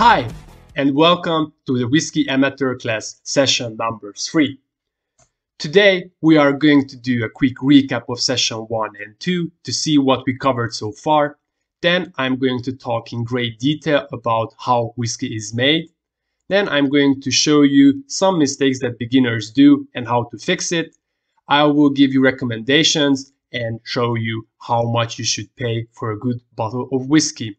Hi, and welcome to the Whiskey Amateur class session number 3. Today, we are going to do a quick recap of session 1 and 2 to see what we covered so far. Then I'm going to talk in great detail about how whiskey is made. Then I'm going to show you some mistakes that beginners do and how to fix it. I will give you recommendations and show you how much you should pay for a good bottle of whiskey.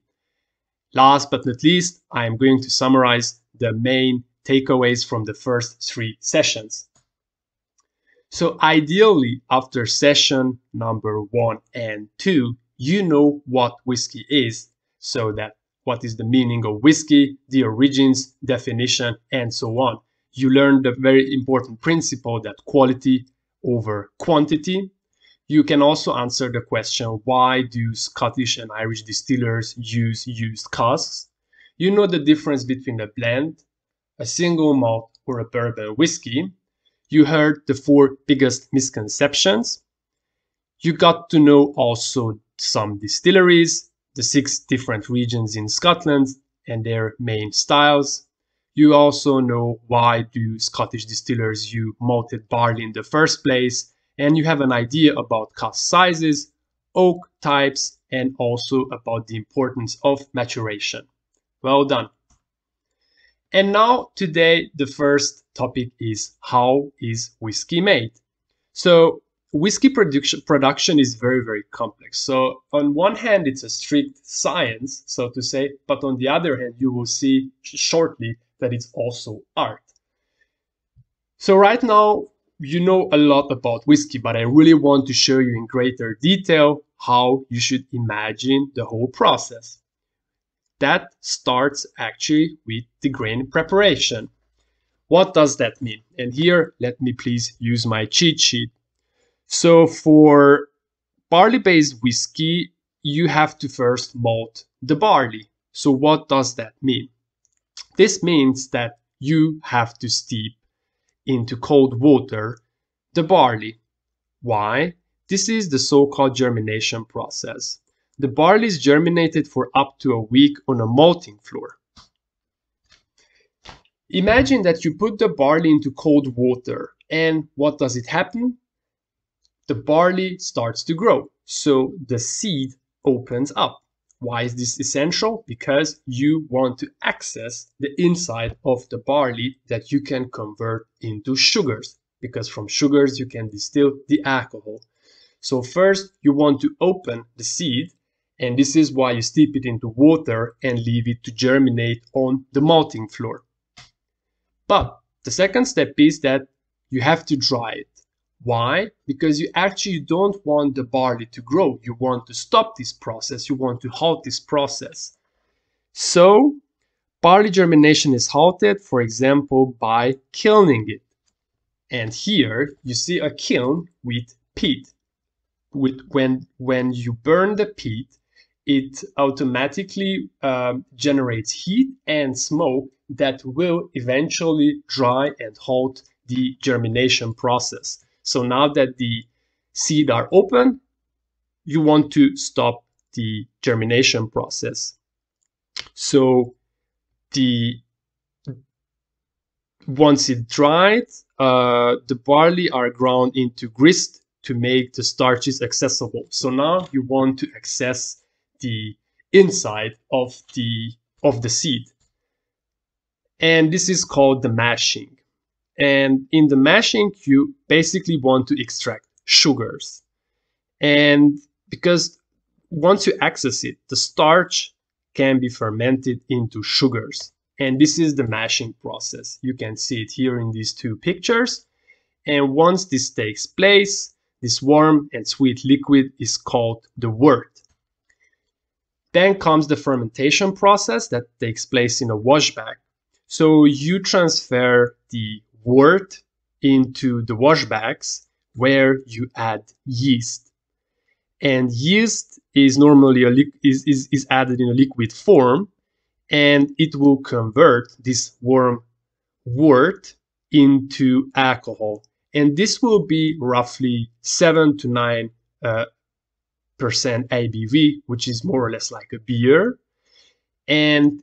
Last but not least, I am going to summarize the main takeaways from the first 3 sessions. So ideally, after session number 1 and 2, you know what whiskey is, so that what is the meaning of whiskey, the origins, definition, and so on. You learn the very important principle that quality over quantity. You can also answer the question, why do Scottish and Irish distillers use used casks? You know the difference between a blend, a single malt, or a bourbon whiskey. You heard the 4 biggest misconceptions. You got to know also some distilleries, the 6 different regions in Scotland and their main styles. You also know why do Scottish distillers use malted barley in the first place. And you have an idea about cask sizes, oak types, and also about the importance of maturation. Well done. And now today, the first topic is how is whiskey made? So whiskey production is very, very complex. So on one hand, it's a strict science, so to say, but on the other hand, you will see shortly that it's also art. So right now, you know a lot about whiskey, but I really want to show you in greater detail how you should imagine the whole process. That starts actually with the grain preparation. What does that mean? And here, let me please use my cheat sheet. So for barley-based whiskey, you have to first malt the barley. So what does that mean? This means that you have to steep into cold water the barley. Why? This is the so-called germination process. The barley is germinated for up to a week on a malting floor. Imagine that you put the barley into cold water, and what does it happen? The barley starts to grow, so the seed opens up. Why is this essential? Because you want to access the inside of the barley that you can convert into sugars, because from sugars you can distill the alcohol. So first you want to open the seed, and this is why you steep it into water and leave it to germinate on the malting floor. But the second step is that you have to dry it. Why? Because you actually don't want the barley to grow. You want to stop this process. You want to halt this process. So barley germination is halted, for example, by kilning it. And here you see a kiln with peat. When you burn the peat, it automatically generates heat and smoke that will eventually dry and halt the germination process. So now that the seeds are open, you want to stop the germination process. So once it dried, the barley are ground into grist to make the starches accessible. So now you want to access the inside of the seed. And this is called the mashing. And in the mashing, you basically want to extract sugars. And because once you access it, the starch can be fermented into sugars. And this is the mashing process. You can see it here in these 2 pictures. And once this takes place, this warm and sweet liquid is called the wort. Then comes the fermentation process that takes place in a washback. So you transfer the wort into the washbacks where you add yeast, and yeast is normally is added in a liquid form, and it will convert this warm wort into alcohol, and this will be roughly 7 to 9% ABV, which is more or less like a beer. And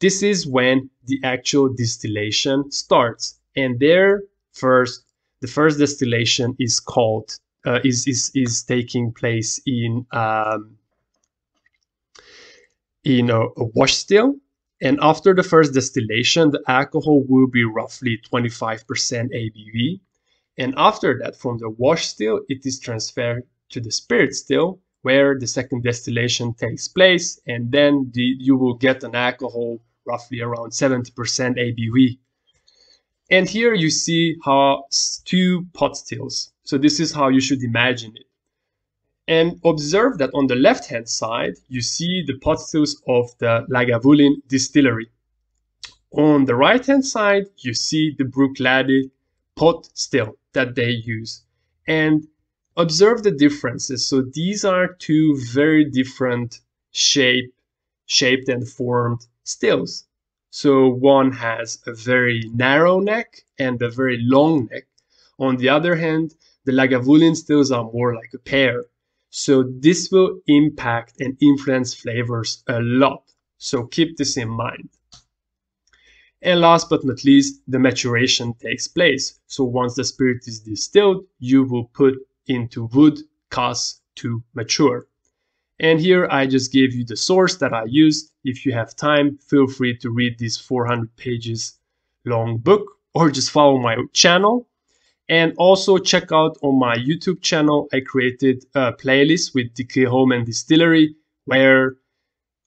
This is when the actual distillation starts, and the first distillation is called is taking place in a wash still. And after the first distillation, the alcohol will be roughly 25% ABV. And after that, from the wash still, it is transferred to the spirit still, where the second distillation takes place. And then you will get an alcohol roughly around 70% ABV. And here you see how two pot stills. So this is how you should imagine it. And observe that on the left-hand side, you see the pot stills of the Lagavulin distillery. On the right-hand side, you see the Bruichladdich pot still that they use. And observe the differences. So these are two very different shaped and formed stills. So one has a very narrow neck and a very long neck. On the other hand, the Lagavulin stills are more like a pear. So this will impact and influence flavors a lot. So keep this in mind. And last but not least, the maturation takes place. So once the spirit is distilled, you will put into wood casks to mature. And here I just gave you the source that I used. If you have time, feel free to read this 400 pages long book, or just follow my channel. And also check out on my YouTube channel, I created a playlist with the Kehoman Distillery, where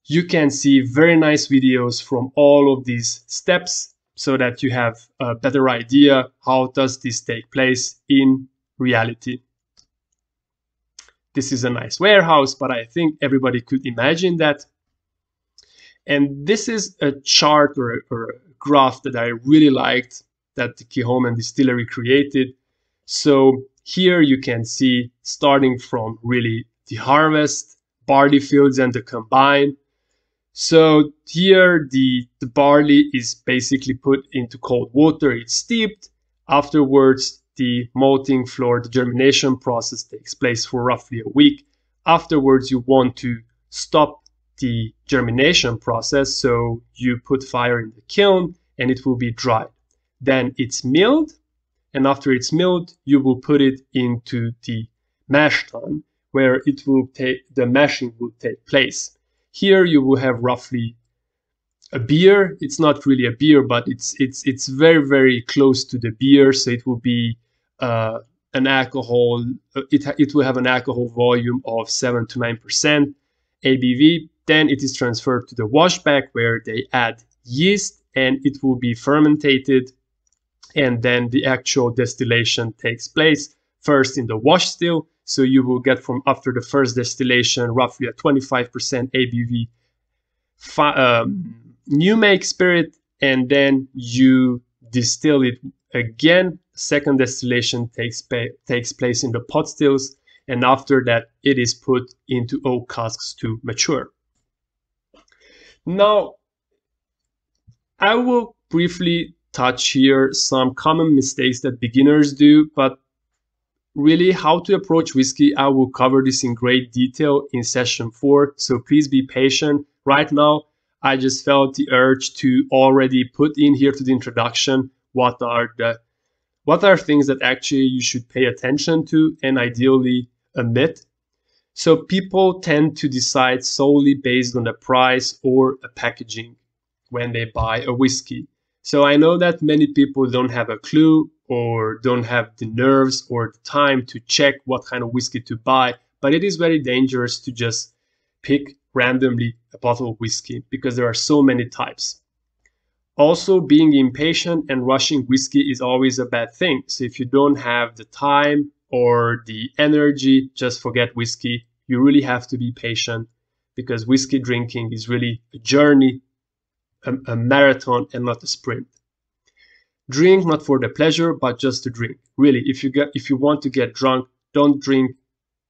you can see very nice videos from all of these steps, so that you have a better idea how does this take place in reality. This is a nice warehouse, but I think everybody could imagine that. And this is a chart or a graph that I really liked, that the Kehoman Distillery created. So here you can see, starting from really the harvest, barley fields and the combine. So here the barley is basically put into cold water, it's steeped. Afterwards, the malting floor, the germination process takes place for roughly a week. Afterwards, you want to stop the germination process. So you put fire in the kiln and it will be dry. Then it's milled, and after it's milled, you will put it into the mash tun, where it will take the mashing will take place. Here you will have roughly a beer. It's not really a beer, but it's very, very close to the beer, so it will be an alcohol. It will have an alcohol volume of 7 to 9% ABV. Then it is transferred to the washback, where they add yeast, and it will be fermented. And then the actual distillation takes place first in the wash still. So you will get from after the first distillation roughly a 25% ABV new make spirit, and then you distill it again. Second distillation takes place in the pot stills, and after that it is put into oak casks to mature. Now I will briefly touch here some common mistakes that beginners do, but really how to approach whiskey, I will cover this in great detail in session 4, so please be patient. Right now, I just felt the urge to already put in here to the introduction what are things that actually you should pay attention to and ideally omit. So people tend to decide solely based on the price or a packaging when they buy a whiskey. So I know that many people don't have a clue or don't have the nerves or the time to check what kind of whiskey to buy, but it is very dangerous to just pick randomly a bottle of whiskey because there are so many types. Also, being impatient and rushing whiskey is always a bad thing. So if you don't have the time or the energy, just forget whiskey. You really have to be patient because whiskey drinking is really a journey, a marathon and not a sprint. Drink not for the pleasure, but just to drink. Really, if you want to get drunk, don't drink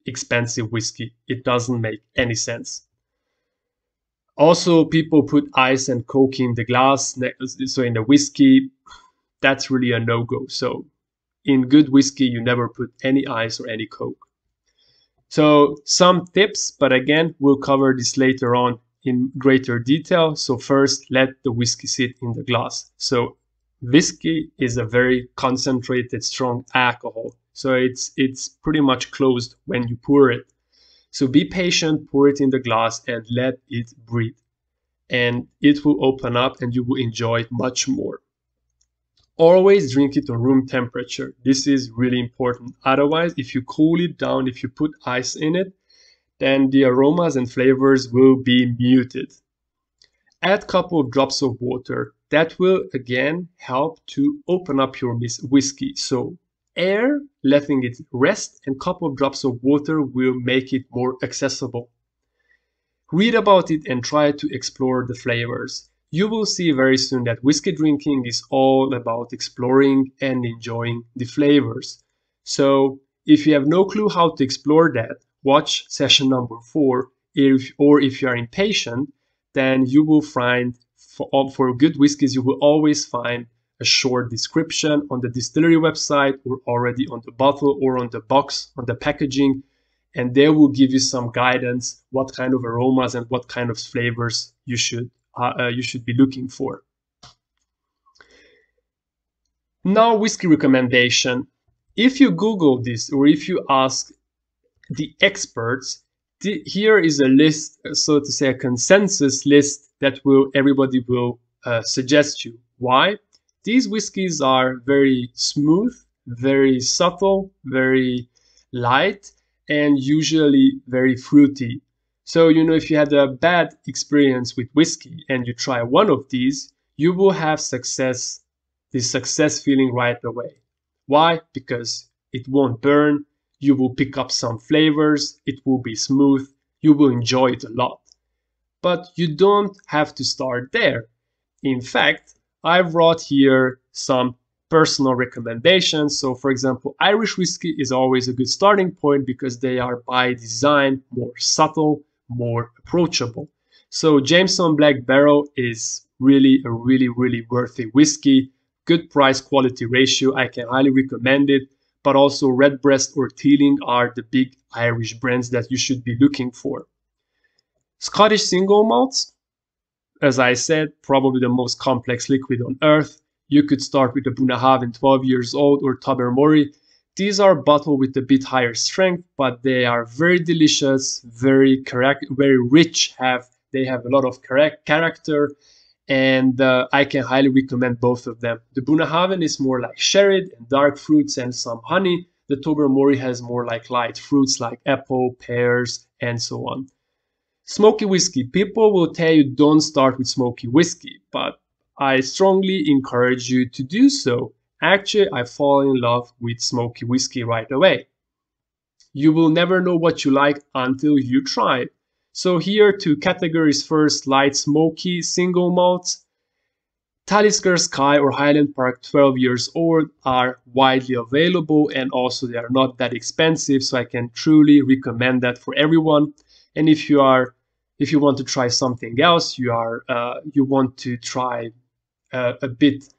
expensive whiskey. It doesn't make any sense. Also, people put ice and coke in the glass, so in the whiskey, that's really a no-go. So in good whiskey, you never put any ice or any coke. So some tips, but again, we'll cover this later on in greater detail. So first, let the whiskey sit in the glass. So whiskey is a very concentrated, strong alcohol. So it's pretty much closed when you pour it. So be patient, pour it in the glass and let it breathe. And it will open up and you will enjoy it much more. Always drink it on room temperature. This is really important. Otherwise, if you cool it down, if you put ice in it, then the aromas and flavors will be muted. Add a couple of drops of water. That will again help to open up your whiskey. So air, letting it rest, and a couple of drops of water will make it more accessible. Read about it and try to explore the flavors. You will see very soon that whiskey drinking is all about exploring and enjoying the flavors. So if you have no clue how to explore that, watch session number 4, or if you are impatient, then you will find, for good whiskeys, you will always find a short description on the distillery website or already on the bottle or on the box, on the packaging, and they will give you some guidance what kind of aromas and what kind of flavors you should be looking for. Now, whiskey recommendation. If you Google this or if you ask the experts, here is a list, so to say a consensus list that everybody will suggest you. Why? These whiskies are very smooth, very subtle, very light, and usually very fruity. So, you know, if you had a bad experience with whiskey and you try one of these, you will have success, the success feeling right away. Why? Because it won't burn, you will pick up some flavors, it will be smooth, you will enjoy it a lot. But you don't have to start there. In fact, I've brought here some personal recommendations. So, for example, Irish whiskey is always a good starting point because they are by design more subtle, more approachable. So Jameson Black Barrel is really a really worthy whiskey. Good price quality ratio, I can highly recommend it, but also Redbreast or Teeling are the big Irish brands that you should be looking for. Scottish single malts, as I said, probably the most complex liquid on earth. You could start with a Bunahaven 12 years old or Tobermory. These are bottled with a bit higher strength, but they are very delicious, very rich. They have a lot of character, and I can highly recommend both of them. The Bunahaven is more like sherry and dark fruits and some honey. The Tobermory has more like light fruits like apple, pears, and so on. Smoky whiskey. People will tell you don't start with smoky whiskey, but I strongly encourage you to do so. Actually, I fall in love with smoky whiskey right away. You will never know what you like until you try it. So here are two categories. First, light smoky single malts. Talisker Sky or Highland Park 12 years old are widely available, and also they are not that expensive, so I can truly recommend that for everyone. And if you want to try something else, you want to try a bit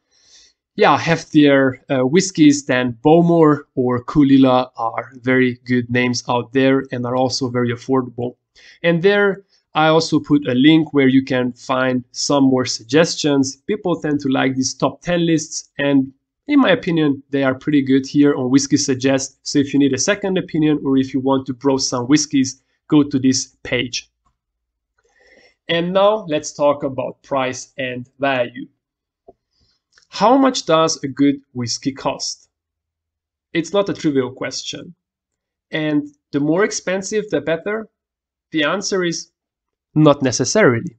heftier whiskies, then Bowmore or Coolilla are very good names out there and are also very affordable. And there I also put a link where you can find some more suggestions. People tend to like these top 10 lists, and in my opinion, they are pretty good here on Whiskey Suggest. So if you need a second opinion or if you want to browse some whiskies, go to this page. And now let's talk about price and value. How much does a good whiskey cost? It's not a trivial question. And the more expensive, the better? The answer is not necessarily.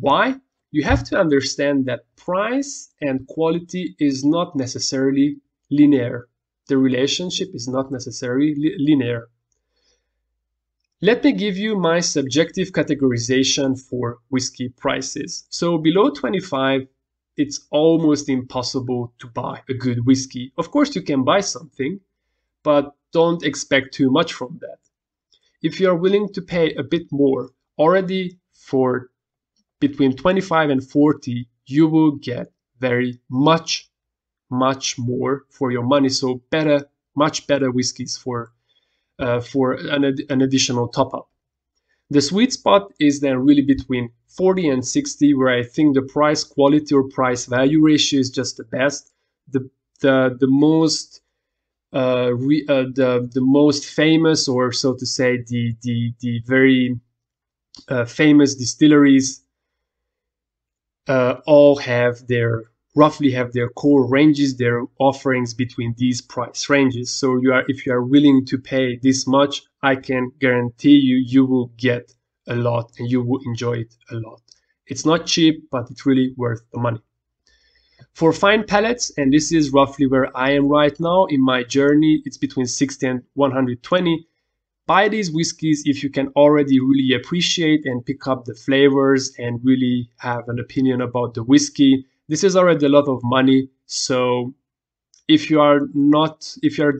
Why? You have to understand that price and quality is not necessarily linear. The relationship is not necessarily linear. Let me give you my subjective categorization for whiskey prices. So below 25, it's almost impossible to buy a good whiskey. Of course, you can buy something, but don't expect too much from that. If you are willing to pay a bit more, already for between 25 and 40, you will get very much more for your money. So better, much better whiskeys for an additional top-up. The sweet spot is then really between 40 and 60, where I think the price quality or price value ratio is just the best. The most famous, or so to say, the very famous distilleries all have their roughly core ranges, their offerings between these price ranges. So you are, if you are willing to pay this much, I can guarantee you, you will get a lot and you will enjoy it a lot. It's not cheap, but it's really worth the money. For fine pellets, and this is roughly where I am right now in my journey, it's between 60 and 120. Buy these whiskeys if you can already really appreciate and pick up the flavors and really have an opinion about the whiskey. This is already a lot of money, so if you're at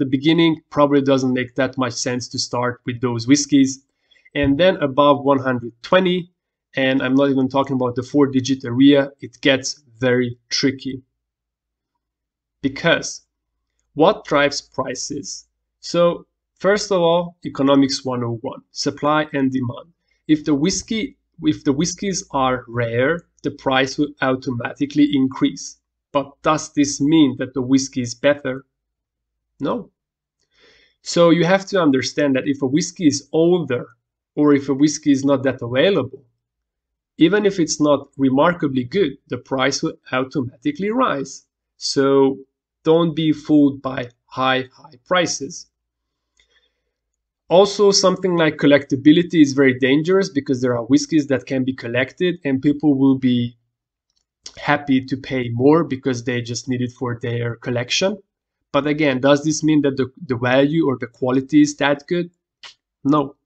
the beginning, probably doesn't make that much sense to start with those whiskeys. And then above 120, and I'm not even talking about the 4-digit area, it gets very tricky. Because what drives prices? So first of all, economics 101, supply and demand. If the whiskeys are rare, the price will automatically increase. But does this mean that the whiskey is better? No. So you have to understand that if a whiskey is older, or if a whiskey is not that available, even if it's not remarkably good, the price will automatically rise. So don't be fooled by high prices. Also, something like collectability is very dangerous, because there are whiskeys that can be collected and people will be happy to pay more because they just need it for their collection. But again, does this mean that the value or the quality is that good? No.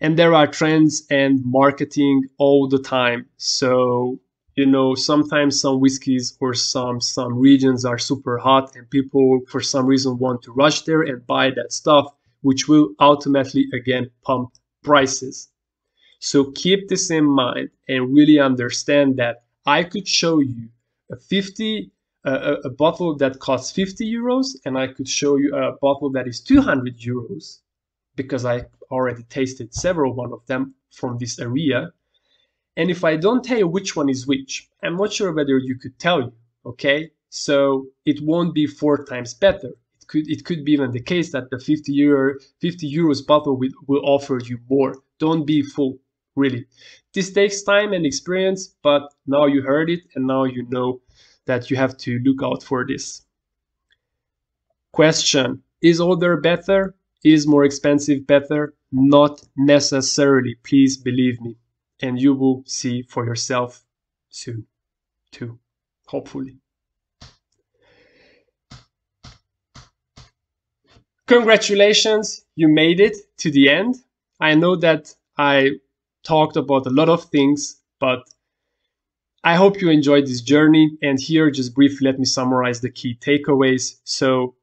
And there are trends and marketing all the time. So, you know, sometimes some whiskeys or some regions are super hot and people for some reason want to rush there and buy that stuff, which will ultimately again pump prices. So keep this in mind and really understand that I could show you a bottle that costs 50 euros and I could show you a bottle that is 200 euros because I already tasted several of them from this area. And if I don't tell you which one is which, I'm not sure whether you could tell you, okay? So it won't be 4 times better. It could be even the case that the 50 euros bottle will offer you more. Don't be fooled, really. This takes time and experience, but now you heard it and now you know that you have to look out for this. Question: is older better? Is more expensive better? Not necessarily. Please believe me, and you will see for yourself soon too, hopefully. Congratulations, you made it to the end. I know that I talked about a lot of things, but I hope you enjoyed this journey. And here, just briefly, let me summarize the key takeaways. So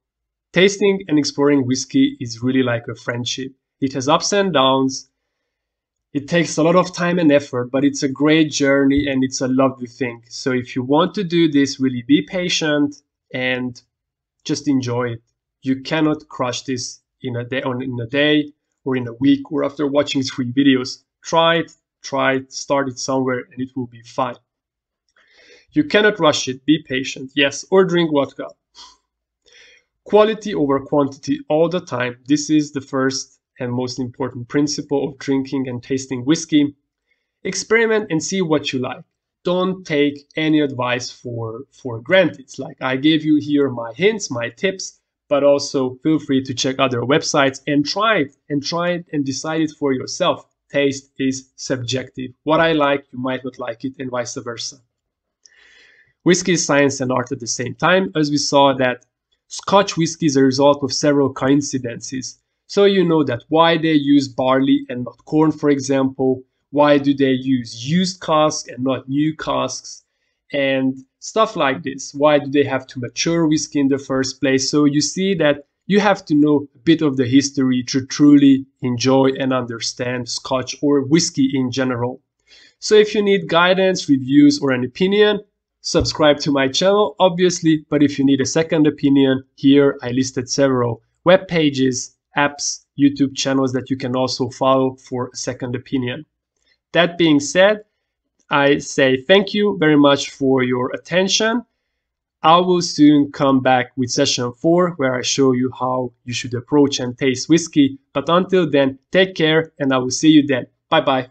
tasting and exploring whiskey is really like a friendship. It has ups and downs. It takes a lot of time and effort, but it's a great journey and it's a lovely thing. So if you want to do this, really be patient and just enjoy it. You cannot crush this in a day or in a week or after watching 3 videos. Try it, start it somewhere, and it will be fine. You cannot rush it. Be patient, yes, or drink vodka. Quality over quantity all the time. This is the first and most important principle of drinking and tasting whiskey. Experiment and see what you like. Don't take any advice for granted. It's like I gave you here my hints, my tips, but also feel free to check other websites and try it and decide it for yourself. Taste is subjective. What I like, you might not like it, and vice versa. Whiskey is science and art at the same time, as we saw that Scotch whiskey is a result of several coincidences. So you know that why they use barley and not corn, for example, why do they use used casks and not new casks, and stuff like this. Why do they have to mature whiskey in the first place? So you see that you have to know a bit of the history to truly enjoy and understand Scotch or whiskey in general. So if you need guidance, reviews, or an opinion, subscribe to my channel, obviously. But if you need a second opinion, here I listed several web pages, apps, YouTube channels that you can also follow for a second opinion. That being said, I say thank you very much for your attention. I will soon come back with session 4, where I show you how you should approach and taste whiskey. But until then, take care, and I will see you then. Bye bye.